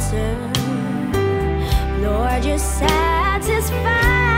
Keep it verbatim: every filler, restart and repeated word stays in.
answer. Lord, you satisfy.